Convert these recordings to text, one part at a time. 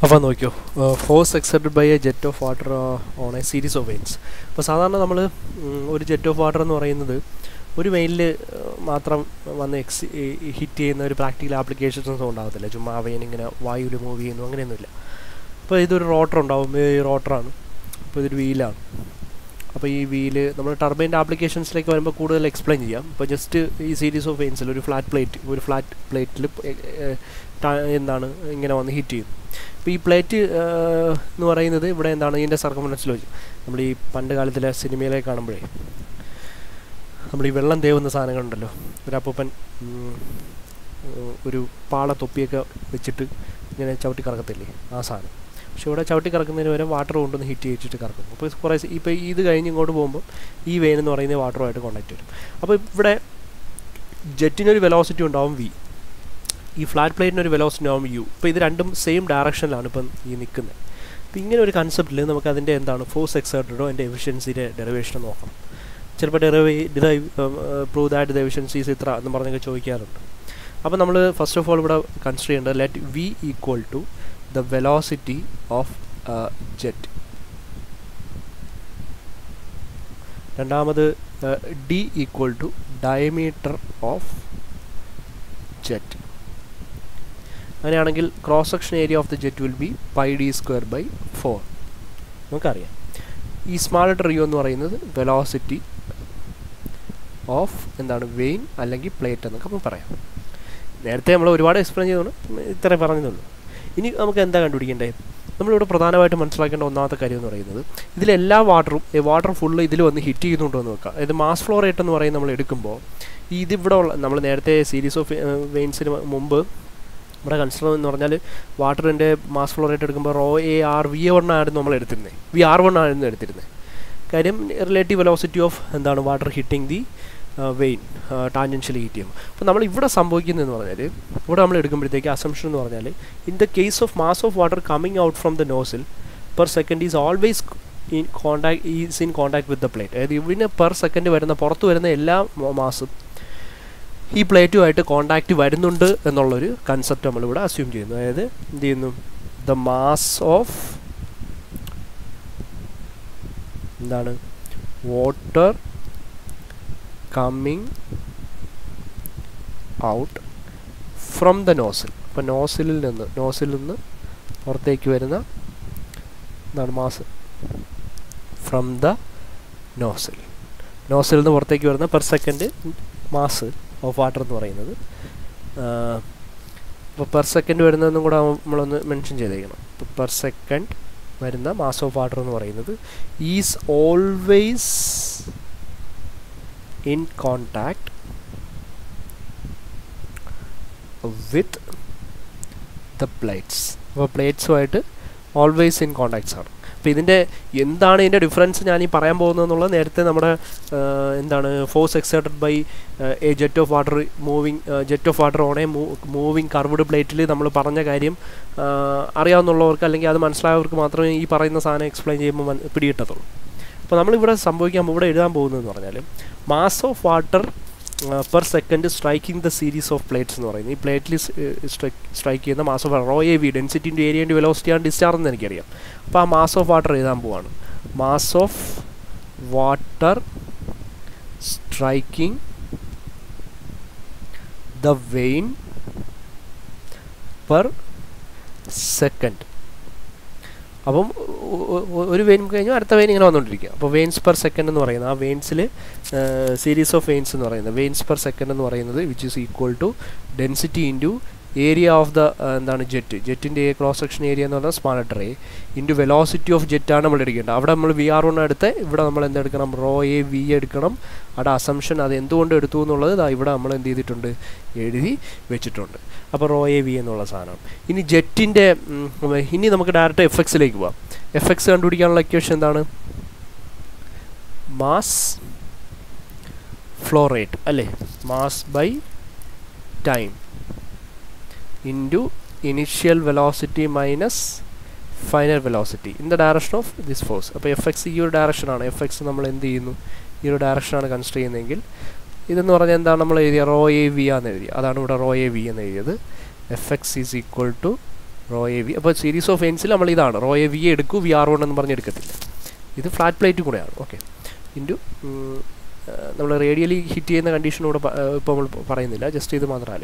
force exerted by a jet of water on a series of vanes. But sadhana nammal oru jet of water ennu parayunnathu oru vein il matram vanna hit cheyna oru practical applications onnu undavathilla. Jumma vein ingena vaayuvilu move cheyunu angane onnilla. Appo idu oru rotor undavum, ee rotor aanu. Appo idu wheel aanu. Appo ee wheel nammal turbine applications like varumba koodal explain cheyam. Appo just ee series of vanes il oru flat plate il endana ingena vanna hit cheyunu. P plate no are in the day, but in the circumference logic. Somebody Pandagala cinema like Canberra. Somebody well and they on the Sanagandalo. Wrap open Pala Topica, which it in a Chauti Carcatelli, Asan. Showed a Chauti Carcan water on the heat to Carcan. For us, if either guiding out of bomb, E vein or any water at connected. Up a jettinary velocity on down V. This flat plate is velocity norm u. Now, these random same direction. Now, this concept is the force exerted and efficiency derivation. We will prove that the efficiency is so, first of all, we will constrain let v equal to the velocity of a jet. And d equal to diameter of jet. And cross section area of the jet will be pi d square by 4. Okay. This small letter u is the velocity of the vane or plate. We explain this. We will talk about the water. This water full of heat. The mass flow rate is the series of vanes. Consider water and a mass flow rate rho A R V or normal V R one relative velocity of water hitting the vein tangentially hitting. So, we have the assumption in the case of mass of water coming out from the nozzle per second is always in contact with the plate. Per second mass E plate to contact the concept assume the mass of water coming out from the nozzle. The nozzle or take the mass from the nozzle. Nozzle per second mass of water per second mention per second mass of water is always in contact with the plates. The plates are always in contact. This is the difference between force exerted by a jet of water on a moving curved plate. We will explain this. Mass of water per second striking the series of plates. This plate is striking the mass of water. Rho AV, density into area into velocity and discharge. So, mass of water is mass of water striking the vane per second. Now, one vein is another vein. So, veins per second veins series of veins. Veins per second which is equal to density into area of the jet. Jet in the cross section area is small letter into velocity of jet. That's why we have rho A, V. That's assumption. That's why we have rho A, V. Rho AV എന്നുള്ള സാധനം ഇനി ജെറ്റിന്റെ ഇനി നമുക്ക് direct FX ലേക്ക് പോവാം FX കണ്ടുപിടിക്കാനുള്ള equation എന്താണ് mass flow rate അല്ലേ mass by time into initial velocity minus final velocity in the direction of this force അപ്പോൾ എഫ്എക്സ് ഈ ഒരു ഡയറക്ഷൻ ആണ് എഫ്എക്സ് നമ്മൾ എന്ത് ചെയ്യുന്നു ഈ ഒരു ഡയറക്ഷൻ ആണ് കൺസിഡർ ചെയ്യുന്നതെങ്കിൽ this is the rho AV. That is rho AV. Fx is equal to Rho AV. But series of ends, we will do Rho AV edukku VR1. This is flat plate. Okay. Into radially hit in the condition of just this matter.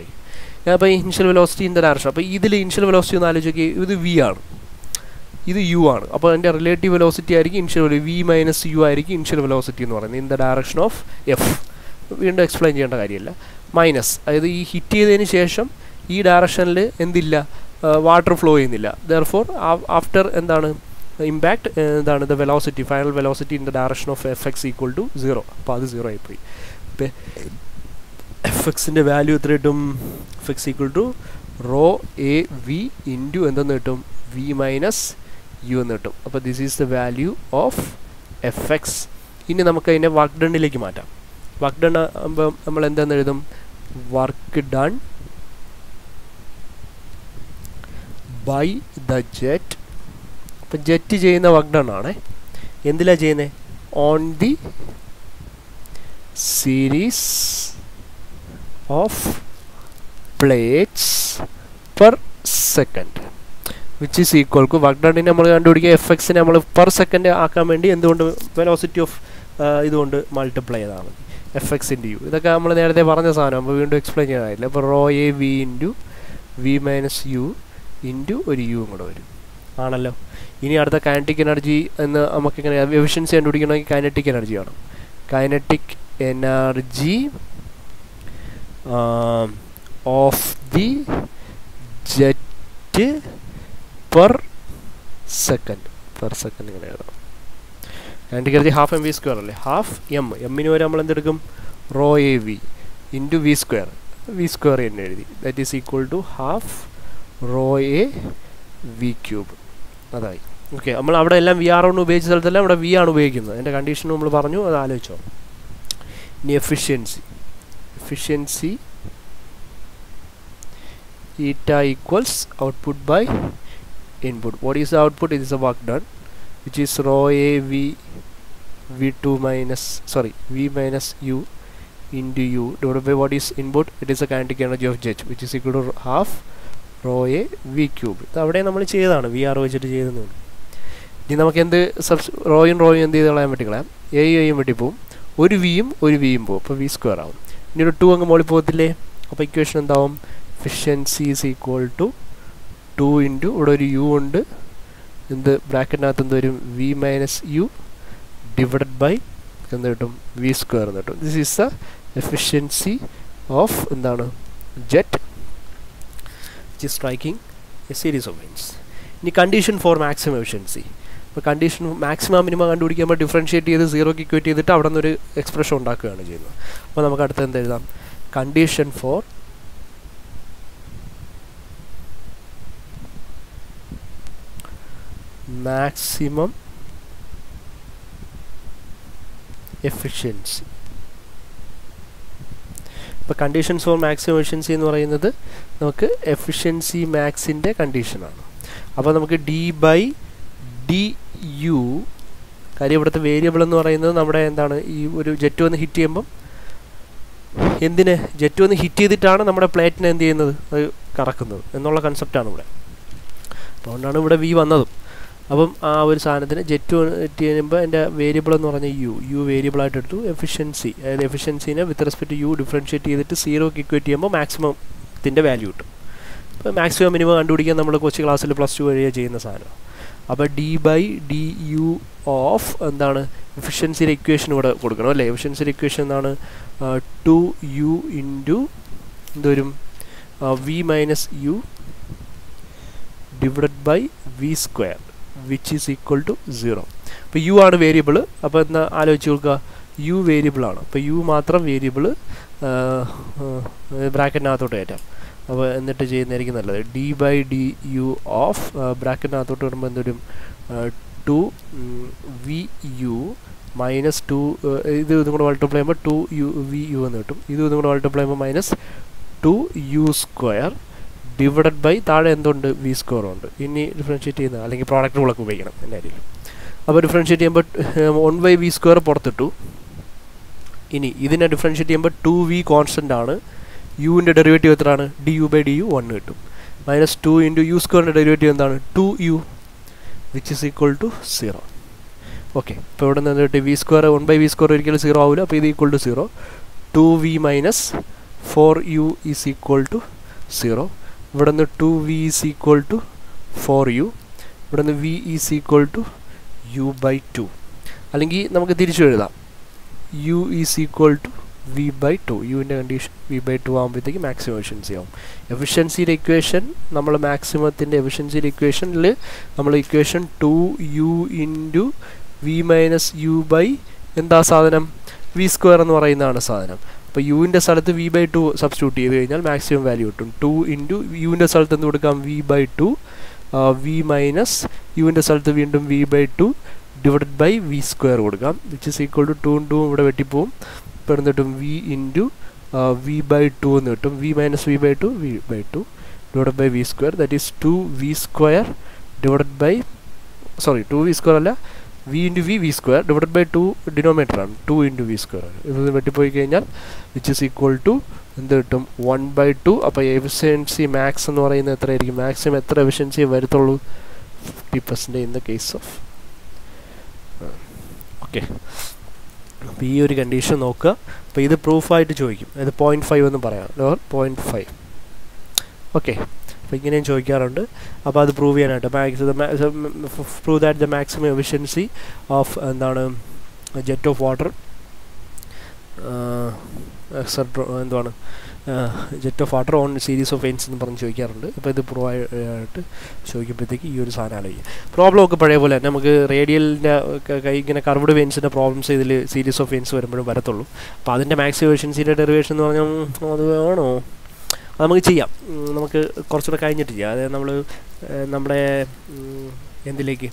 Now, initial velocity in the direction. This initial velocity is VR. This is U. Then relative velocity is initial V minus U initial velocity in the direction of F. We will explain it. Minus. That is hit in this direction. Water flow in therefore, after impact the velocity, final velocity in the direction of fx equal to 0. That is 0. Fx in the value fx equal to rho a v into v minus u. This is the value of fx. In the work done. Work done. Work done by the jet. Jet cheyna work done aanu endila cheyne on the series of plates per second which is equal to work done nammal kandupidikka fx ne nammal per second aakkan vendi endukondu velocity of idukondu multiply edana fx into u idakka nammal nerathe paranja saanam appo veendum explain cheyanailla appo rho a v into v minus u into oru u ingode varum aanallo. Ini are the kinetic energy and efficiency and kinetic energy. Kinetic energy of the jet per second. Kinetic energy half mv square. Half m. M in rho AV into v square. V square in that is equal to half rho A v cube. Okay, we have VR page, we have VR page. And the condition we have efficiency. Efficiency eta equals output by input. What is the output? It is the work done, which is rho a v v2 minus sorry v minus u into u divided by what is input? It is the kinetic energy of jet, which is equal to half rho a v cube. That's what we have done. We are doing rho in rho in the a v v square out. You two equation down efficiency is equal to 2 into u and in the bracket v minus u divided by v square. This is the efficiency of jet is striking a series of winds. The condition for maximum efficiency. The condition for maximum minimum and differentiate the zero equity the expression. Condition for maximum efficiency. The conditions for maximum efficiency is efficiency max in the condition. Now d by du the variable u variable efficiency and efficiency with respect to u differentiate ചെയ്തിട്ട് 0 ക്ക് equate ചെയ്യുമ്പോൾ maximum ഇതിന്റെ value കിട്ടും അപ്പോൾ maximum minimum കണ്ടുപിടിക്കാൻ നമ്മൾ കുറച്ച് ക്ലാസ്സിൽ +2 വരെ ചെയ്യുന്ന സാധനം അപ്പോൾ d by du of എന്താണ് efficiency equation ഇവിടെ കൊടുക്കണം അല്ലേ efficiency equation എന്നാണ് 2u v minus u divided by v square which is equal to 0. But u are variable. Appadna u variable aanu. Appa u matra variable bracket naathote etam. Appa ennitte cheyyunnathirikkum nallathu. D by du of bracket naathote varumbol endorum 2 vu minus 2 idu idu multiply ചെയ്യുമ്പോൾ 2 vu എന്ന് കിട്ടും. ഇതു ഇതു multiply ചെയ്യുമ്പോൾ minus 2u square divided by താഴെ എന്തുണ്ട് v square ഉണ്ട്. ഇനി ഡിഫറൻഷിയേറ്റ് ചെയ്യുന്ന അല്ലെങ്കിൽ പ്രോഡക്റ്റ് റൂൾ ഒക്കെ ഉപയോഗിക്കണം എൻ്റെ അതിൽ. അപ്പോൾ ഡിഫറൻഷിയേറ്റ് ചെയ്യുമ്പോൾ 1/v square പുറത്തിട്ടു. ഇനി ഇതിനെ ഡിഫറൻഷിയേറ്റ് ചെയ്യുമ്പോൾ 2v കോൺസ്റ്റന്റ് ആണ്. u ന്റെ ഡെറിവേറ്റീവ് എത്രയാണ് du/du 1 കിട്ടും. minus 2 into u square derivative endana 2u, which is equal to 0. Okay, so v square 1 by v square is 0 avula, so it is equal to 0. 2v minus 4u is equal to 0. Here 2v is equal to 4u. Here v is equal to u by 2. Allengi namakku thirichu ezhudam. U is equal to v by 2. U in the condition v by 2 avumbodhekku maximum efficiency aavum. Efficiency equation nammal maximum inde efficiency equation il nammal equation 2u into v minus u by endha sadhanam v square ennu parayunnaanu sadhanam. So u in the salathu v by 2 substitute cheyyal maximum value kittum. 2 into u in the salathu endu kodukkam v by 2 v minus u in the salathu veendum v by 2 divided by v square kodukam, which is equal to 2 into ivide vetti povum. V into v by 2 ennu kittum. V minus v by 2 v by 2 divided by v square, that is 2v square divided by, sorry, 2v square alla v into v square divided by 2 denominator 2 into v square idu vetti poi kiyal, which is equal to endu kittum 1 by 2. Appo efficiency max ennu parayina ethra irikkum, maximum ethra efficiency varuthullu 50% in the case of okay. P ഒരു condition നോക്കുക. അപ്പോൾ ഇത് പ്രൂഫായിട്ട് ചോദിക്കും. അതായത് 0.5 എന്ന് പറയാം, or 0.5. Okay, അപ്പോൾ ഇങ്ങനെയും ചോദിക്കാറുണ്ട്. അപ്പോൾ അത് പ്രൂവ് ചെയ്യാനായിട്ട് prove that the maximum efficiency of എന്താണ് ജെറ്റ് ഓഫ് വാട്ടർ എക്സെട്ര എന്താണ് jet of water on series of vanes എന്ന് പറഞ്ഞ് ചോദിക്കാറുണ്ട്. അപ്പോൾ ഇത് പ്രൂവ് ആയിട്ട് ചോദിക്കുമ്പോഴത്തേക്ക് ഈ ഒരു സാധനം ആലോചിക്കുക. പ്രോബ്ലം ഒക്കെ പഴയ പോലെ തന്നെ നമുക്ക് റേഡിയലിൻ്റെ ഇങ്ങനെ കർവ്ഡ് വെൻസിൻ്റെ പ്രോബ്ലംസ് ഇതിൽ സീരീസ് ഓഫ് എൻസ് വരുമ്പോഴും വരത്തുള്ളൂ. അപ്പോൾ അതിൻ്റെ മാക്സിമം എഫിഷ്യൻസിയുടെ ഡെറിവേഷൻ എന്ന് പറഞ്ഞാൽ അത് വേണോ, അത് നമുക്ക് ചെയ്യാം, നമുക്ക് കുറച്ചുകൂടെ കഴിഞ്ഞിട്ട് ചെയ്യാം. അതായത് നമ്മുടെ എന്തിലേക്ക്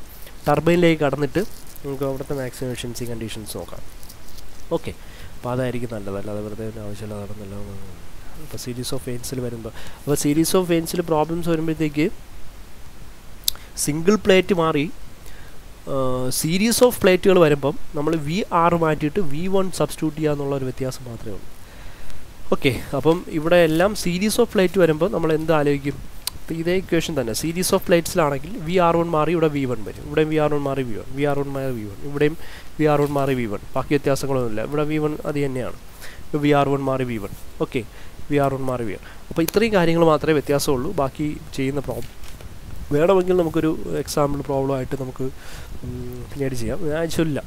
ടർബൈനിലേക്ക് കടന്നിട്ട് നമുക്ക് അവിടുത്തെ മാക്സിമം എഫിഷ്യൻസി കണ്ടീഷൻസ് നോക്കാം. ഓക്കെ, അപ്പോൾ അതായിരിക്കും നല്ലതല്ല, അത് വെറുതെ ആവശ്യമില്ല നടന്നില്ല. അപ്പോൾ സീരീസ് ഓഫ് എൻസിൽ വരുമ്പോൾ, അപ്പോൾ സീരീസ് ഓഫ് എൻസിൽ പ്രോബ്ലംസ് വരുമ്പോഴത്തേക്ക് സിംഗിൾ പ്ലേറ്റ് മാറി സീരീസ് ഓഫ് പ്ലേറ്റുകൾ വരുമ്പം നമ്മൾ VR മാറ്റിയിട്ട് V1 സബ്സ്റ്റിറ്റ്യൂട്ട് ചെയ്യുക എന്നുള്ളൊരു വ്യത്യാസം മാത്രമേ ഉള്ളൂ. ഓക്കെ, അപ്പം ഇവിടെ എല്ലാം സീരീസ് ഓഫ് പ്ലേറ്റ് വരുമ്പോൾ നമ്മൾ എന്ത് ആലോചിക്കും? അപ്പോൾ ഇതേ ഇക്വേഷൻ തന്നെ സീരീസ് ഓഫ് പ്ലേറ്റ്സിലാണെങ്കിൽ VR1 മാറി ഇവിടെ V1 വരും, ഇവിടെയും VR1 മാറി V1, VR1 മാറി V1, ഇവിടെയും VR1 മാറി V1, ബാക്കി വ്യത്യാസങ്ങളൊന്നുമില്ല. ഇവിടെ V1 അത് തന്നെയാണ്, VR1 മാറി V1. ഓക്കെ, VR1 മാറി V1. അപ്പോൾ ഇത്രയും കാര്യങ്ങൾ മാത്രമേ വ്യത്യാസമുള്ളൂ. ബാക്കി ചെയ്യുന്ന പ്രോബ്ലം വേണമെങ്കിൽ നമുക്കൊരു എക്സാമ്പിൾ പ്രോബ്ലമായിട്ട് നമുക്ക് പിന്നീട് ചെയ്യാം. ആവശ്യമില്ല,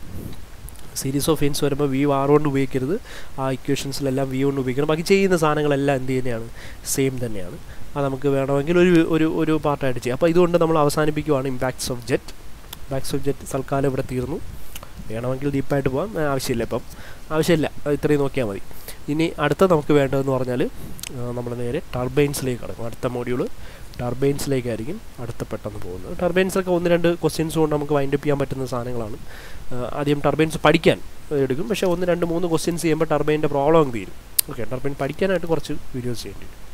സീരീസ് ഓഫ് എൻസ് വരുമ്പോൾ VR1 ഉപയോഗിക്കരുത്, ആ ഇക്വേഷൻസിലെല്ലാം V1 ഉപയോഗിക്കണം. ബാക്കി ചെയ്യുന്ന സാധനങ്ങളെല്ലാം എന്ത് തന്നെയാണ്, സെയിം തന്നെയാണ്. അത് നമുക്ക് വേണമെങ്കിൽ ഒരു ഒരു ഒരു പാർട്ടായിട്ട് ചെയ്യാം. അപ്പോൾ ഇതുകൊണ്ട് നമ്മൾ അവസാനിപ്പിക്കുവാണ്. ഇമ്പാക്ട്സ് ഓഫ് ജെറ്റ് തൽക്കാലം ഇവിടെ തീർന്നു. വേണമെങ്കിൽ ഡീപ്പായിട്ട് പോകാം, ആവശ്യമില്ല, ഇപ്പം ആവശ്യമില്ല, ഇത്രയും നോക്കിയാൽ മതി. ഇനി അടുത്ത നമുക്ക് വേണ്ടതെന്ന് പറഞ്ഞാൽ നമ്മൾ നേരെ ടർബൈൻസിലേക്ക് കടക്കും. അടുത്ത മോഡ്യൂൾ ടർബൈൻസിലേക്കായിരിക്കും അടുത്ത പെട്ടെന്ന് പോകുന്നത്. ടർബൈൻസൊക്കെ 1-2 ക്വസ്റ്റ്യൻസ് കൊണ്ട് നമുക്ക് വൈൻഡ് അപ്പ് ചെയ്യാൻ പറ്റുന്ന സാധനങ്ങളാണ്. ആദ്യം ടർബൈൻസ് പഠിക്കാൻ എടുക്കും, പക്ഷേ 1-2-3 ക്വസ്റ്റ്യൻസ് ചെയ്യുമ്പോൾ ടർബൈൻ്റെ പ്രോബ്ലം തീരും. ഓക്കെ, ടർബൈൻ പഠിക്കാനായിട്ട് കുറച്ച് വീഡിയോസ് ചെയ്യേണ്ടി വരും.